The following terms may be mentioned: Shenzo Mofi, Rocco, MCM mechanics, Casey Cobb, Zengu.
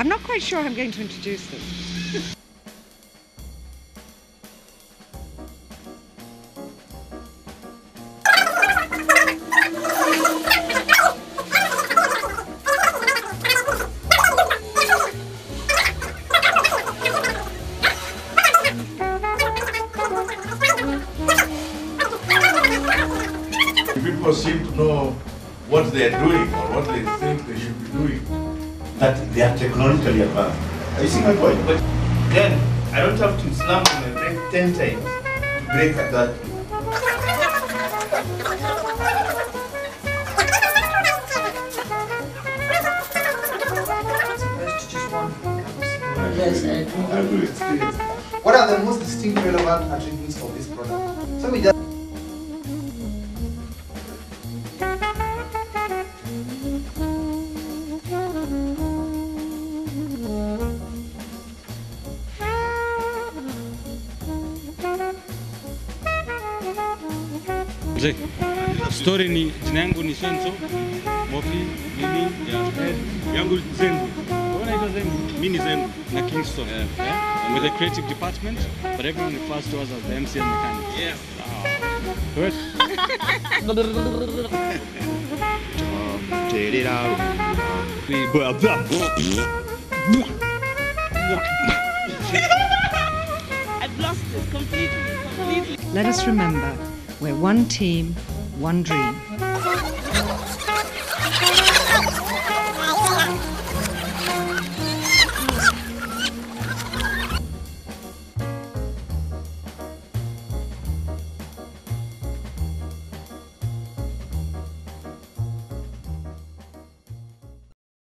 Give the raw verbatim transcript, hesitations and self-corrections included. I'm not quite sure I'm going to introduce them. People seem to know what they are doing or what they think they should be doing. That they are technologically advanced. I see my point. But then I don't have to slam on my brake ten times to brake at that. Yes, I do. I do experience. What are the most distinct relevant attributes of this product? So we just story ni jina yangu ni Shenzo Mofi, mimi ya yangu Zengu. Kwa hiyo Zengu, mimi ni Zengu na Kingston. I'm with the creative department, but everyone refers to us as the M C M mechanics. Yes. Good. I've lost it completely. completely. Let us remember, we're one team, one dream.